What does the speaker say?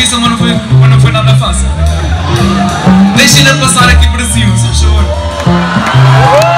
difícil, mas não foi nada fácil. Deixem-na passar aqui para cima, se acham.